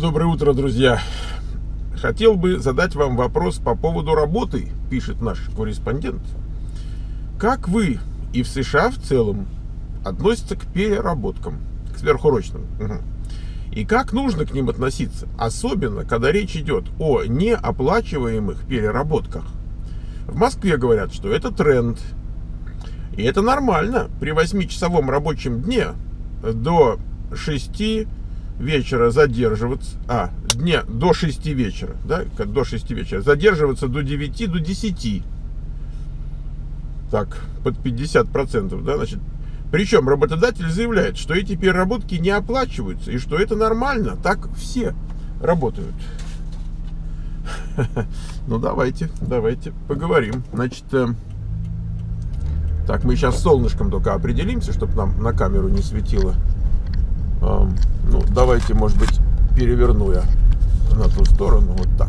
Доброе утро, друзья. Хотел бы задать вам вопрос по поводу работы, пишет наш корреспондент. Как вы и в США в целом относятся к переработкам, к сверхурочным? И как нужно к ним относиться, особенно когда речь идет о неоплачиваемых переработках? В Москве говорят, что это тренд. И это нормально. При 8-часовом рабочем дне до 6 вечера задерживаться, до 6 вечера задерживаться до 9, до 10, так, под 50%, да, значит, причем работодатель заявляет, что эти переработки не оплачиваются и что это нормально, так все работают. Ну, давайте поговорим, значит, так, мы сейчас с солнышком только определимся, чтобы нам на камеру не светило. Ну, давайте, может быть, переверну я на ту сторону, вот так.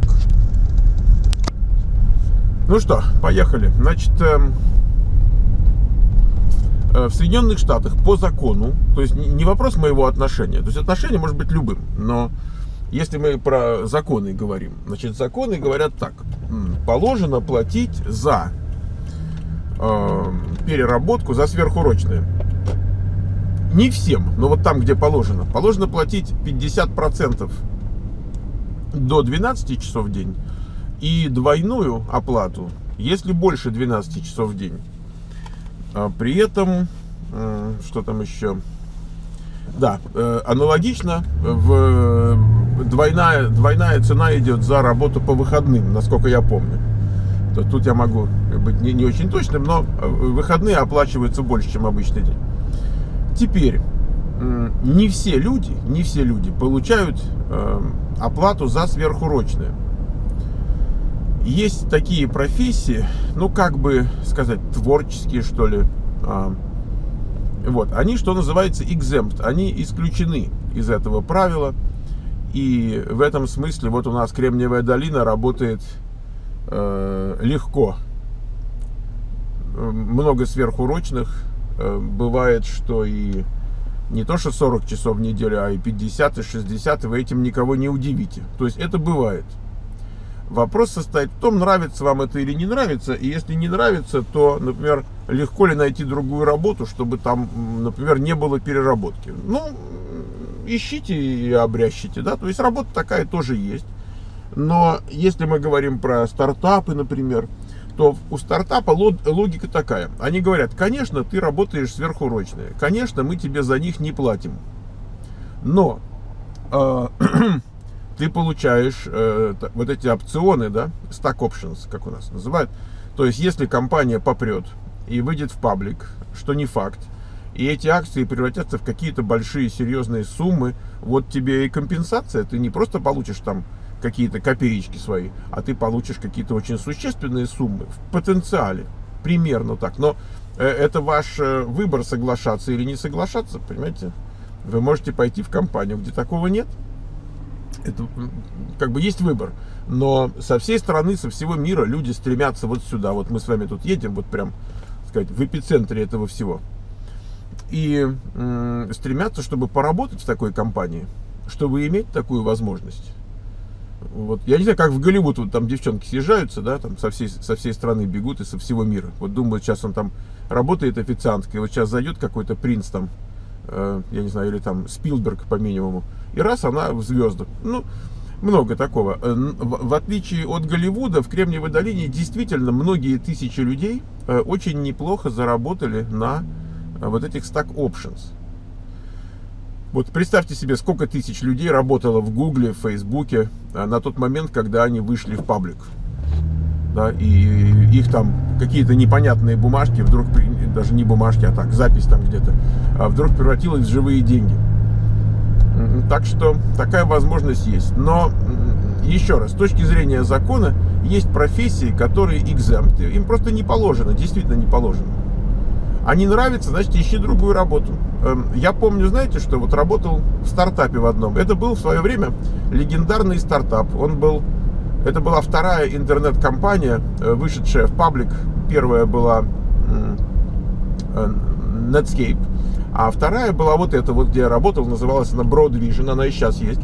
Ну что, поехали. Значит, в Соединенных Штатах по закону, то есть не вопрос моего отношения, то есть отношение может быть любым, но если мы про законы говорим, значит, законы говорят так: положено платить за переработку, за сверхурочные. Не всем, но вот там, где положено. Положено платить 50% до 12 часов в день и двойную оплату, если больше 12 часов в день. При этом, что там еще? Да, аналогично, двойная цена идет за работу по выходным, насколько я помню. Тут я могу быть не очень точным, но выходные оплачиваются больше, чем обычный день. Теперь, не все люди получают оплату за сверхурочные. Есть такие профессии, ну, как бы сказать, творческие, что ли. Вот, они, что называется, exempt, они исключены из этого правила. И в этом смысле вот у нас Кремниевая долина работает легко. Много сверхурочных. Бывает, что и не то, что 40 часов в неделю, а и 50, и 60, и вы этим никого не удивите. То есть это бывает. Вопрос состоит в том, нравится вам это или не нравится. И если не нравится, то, например, легко ли найти другую работу, чтобы там, например, не было переработки. Ну, ищите и обрящите, да. То есть работа такая тоже есть. Но если мы говорим про стартапы, например, то у стартапа логика такая. Они говорят: конечно, ты работаешь сверхурочные, конечно, мы тебе за них не платим, но ты получаешь вот эти опционы, да, stock options, как у нас называют. То есть, если компания попрет и выйдет в паблик, что не факт, и эти акции превратятся в какие-то большие серьезные суммы, вот тебе и компенсация. Ты не просто получишь там какие-то копеечки свои, а ты получишь какие-то очень существенные суммы в потенциале, примерно так. Но это ваш выбор, соглашаться или не соглашаться, понимаете? Вы можете пойти в компанию, где такого нет. Это как бы есть выбор, но со всей страны, со всего мира люди стремятся вот сюда. Вот мы с вами тут едем, вот прям, так сказать, в эпицентре этого всего, и стремятся, чтобы поработать в такой компании, чтобы иметь такую возможность. Вот, я не знаю, как в Голливуд, вот там девчонки съезжаются, да, там со всей страны бегут и со всего мира. Вот думают, сейчас он там работает официанткой, вот сейчас зайдет какой-то принц там, я не знаю, или там Спилберг по минимуму, и раз, она в звезду. Ну, много такого. В отличие от Голливуда, в Кремниевой долине действительно многие тысячи людей очень неплохо заработали на вот этих stock options. Вот представьте себе, сколько тысяч людей работало в Гугле, в Фейсбуке на тот момент, когда они вышли в паблик. Да, и их там какие-то непонятные бумажки, вдруг, даже не бумажки, а так, запись там где-то, вдруг превратилась в живые деньги. Так что такая возможность есть. Но еще раз, с точки зрения закона, есть профессии, которые exempt. Им просто не положено, действительно не положено. А не нравится, значит, ищи другую работу. Я помню, знаете, что вот работал в стартапе в одном. Это был в свое время легендарный стартап. Это была вторая интернет-компания, вышедшая в паблик. Первая была Netscape, а вторая была вот эта, вот где я работал, называлась она Broadvision, она и сейчас есть.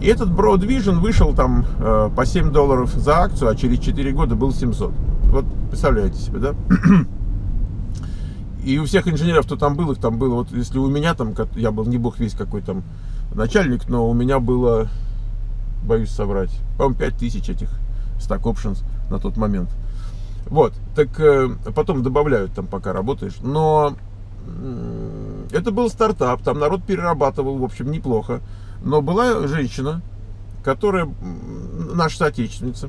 И этот Broadvision вышел там по $7 за акцию, а через 4 года был 700. Вот представляете себе, да? И у всех инженеров, кто там был, их там было, вот если у меня там, я был не бог весь какой там начальник, но у меня было, боюсь соврать, по-моему, 5000 этих stock options на тот момент. Вот, так потом добавляют там, пока работаешь. Но это был стартап, там народ перерабатывал, в общем, неплохо. Но была женщина, которая, наша соотечественница,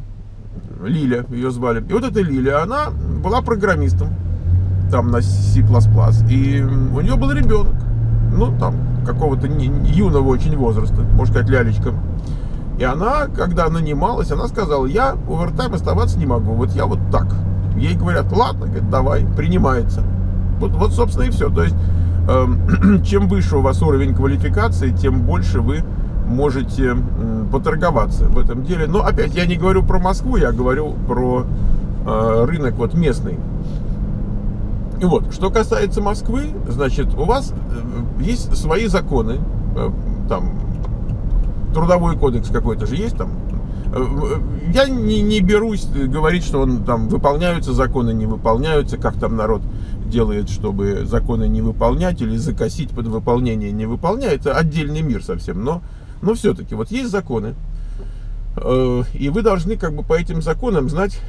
Лиля, ее звали. И вот эта Лиля, она была программистом, там, на C++. И у нее был ребенок, ну, там, какого-то юного очень возраста, можно сказать, лялечка. И она, когда нанималась, она сказала: я овертайм оставаться не могу, вот я вот так. Ей говорят: ладно, говорит, давай, принимается. Вот, собственно, и все. То есть, чем выше у вас уровень квалификации, тем больше вы можете поторговаться в этом деле. Но опять, я не говорю про Москву, я говорю про рынок вот местный. И вот, что касается Москвы, значит, у вас есть свои законы, там, трудовой кодекс какой-то же есть там. Я не берусь говорить, что он там выполняются законы, не выполняются, как там народ делает, чтобы законы не выполнять или закосить под выполнение не выполняет. Это отдельный мир совсем, но все-таки вот есть законы, и вы должны как бы по этим законам знать,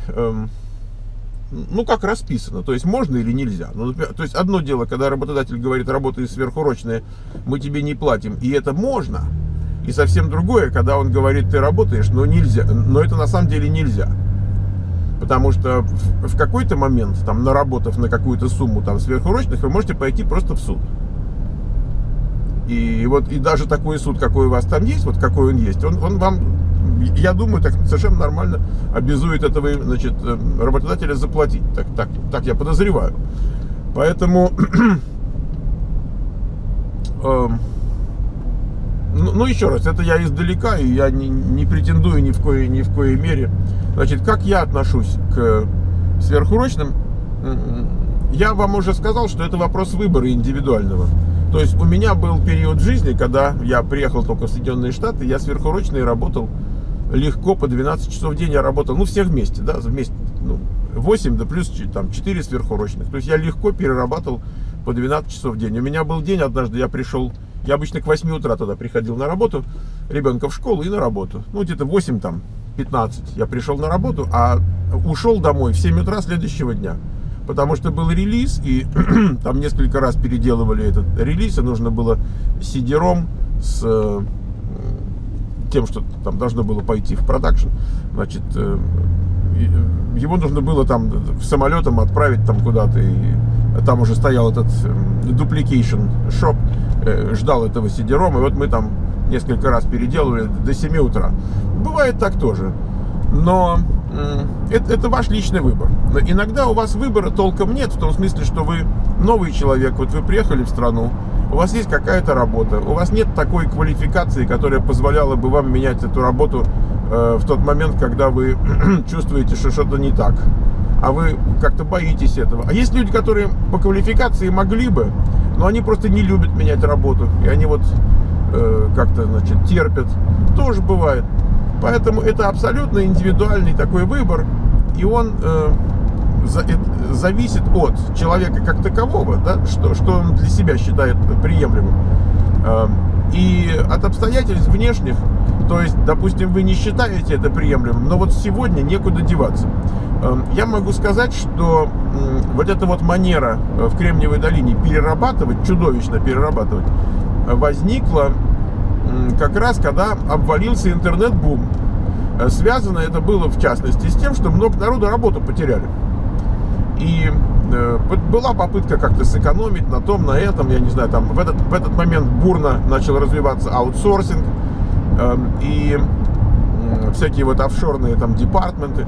ну, как расписано, то есть можно или нельзя. Ну, например, то есть одно дело, когда работодатель говорит: работай сверхурочные, мы тебе не платим, и это можно. И совсем другое, когда он говорит: ты работаешь, но нельзя, но это на самом деле нельзя. Потому что в какой-то момент, там, наработав на какую-то сумму там сверхурочных, вы можете пойти просто в суд. И вот, и даже такой суд, какой у вас там есть, вот какой он есть, он вам, я думаю, так совершенно нормально обязует этого, значит, работодателя заплатить. Так я подозреваю. Поэтому... Ну, еще раз, это я издалека, и я не претендую ни в коей мере. Значит, как я отношусь к сверхурочным? Я вам уже сказал, что это вопрос выбора индивидуального. То есть у меня был период жизни, когда я приехал только в Соединенные Штаты, я сверхурочный работал легко, по 12 часов в день я работал, ну, все вместе, да, вместе, ну, 8, да, плюс там 4 сверхурочных. То есть я легко перерабатывал по 12 часов в день. У меня был день, однажды я пришел... Я обычно к 8 утра туда приходил на работу, ребенка в школу и на работу. Ну, где-то 8, там, 15 я пришел на работу, а ушел домой в 7 утра следующего дня. Потому что был релиз, и там несколько раз переделывали этот релиз, и нужно было CD-ROM с тем, что там должно было пойти в продакшн. Значит, его нужно было там самолетом отправить там куда-то, и там уже стоял этот дупликейшн шоп, ждал этого CD-ROM, и вот мы там несколько раз переделывали до 7 утра. Бывает так тоже, но это ваш личный выбор. Но иногда у вас выбора толком нет, в том смысле, что вы новый человек, вот вы приехали в страну, у вас есть какая-то работа, у вас нет такой квалификации, которая позволяла бы вам менять эту работу в тот момент, когда вы чувствуете, что что-то не так, а вы как-то боитесь этого. А есть люди, которые по квалификации могли бы, но они просто не любят менять работу, и они вот как-то, значит, терпят. Тоже бывает. Поэтому это абсолютно индивидуальный такой выбор, и он зависит от человека как такового, да, что он для себя считает приемлемым, и от обстоятельств внешних. То есть, допустим, вы не считаете это приемлемым, но вот сегодня некуда деваться. Я могу сказать, что вот эта вот манера в Кремниевой долине перерабатывать, чудовищно перерабатывать, возникла как раз, когда обвалился интернет-бум. Связано это было, в частности, с тем, что много народу работу потеряли. И была попытка как-то сэкономить на том, на этом, я не знаю, там в этот момент бурно начал развиваться аутсорсинг и всякие вот офшорные там департменты.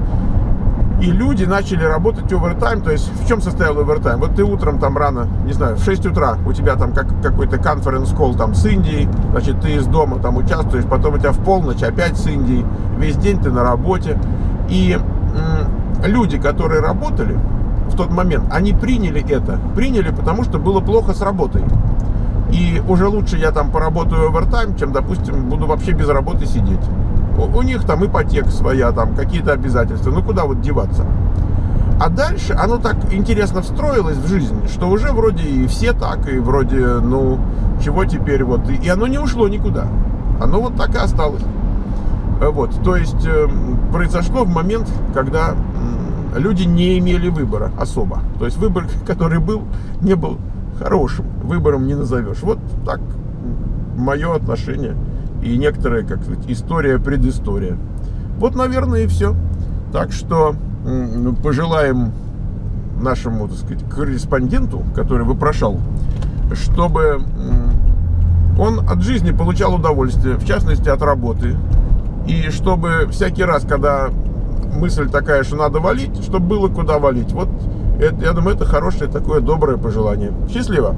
И люди начали работать овертайм. То есть в чем состоял овертайм? Вот ты утром там рано, не знаю, в 6 утра у тебя там какой-то конференц-колл там с Индией, значит, ты из дома там участвуешь, потом у тебя в полночь опять с Индией, весь день ты на работе. И люди, которые работали в тот момент, они приняли это, потому что было плохо с работой. И уже лучше я там поработаю овертайм, чем, допустим, буду вообще без работы сидеть. У них там ипотека своя, там какие-то обязательства. Ну куда вот деваться? А дальше оно так интересно встроилось в жизнь, что уже вроде и все так, и вроде, ну, чего теперь вот. И оно не ушло никуда. Оно вот так и осталось. Вот, то есть произошло в момент, когда люди не имели выбора особо. То есть выбор, который был, не был хорошим. Выбором не назовешь. Вот так мое отношение и некоторая, как сказать, история, предыстория. Вот, наверное, и все. Так что пожелаем нашему, так сказать, корреспонденту, который вопрошал, чтобы он от жизни получал удовольствие, в частности, от работы. И чтобы всякий раз, когда мысль такая, что надо валить, чтобы было куда валить. Вот, я думаю, это хорошее такое доброе пожелание. Счастливо!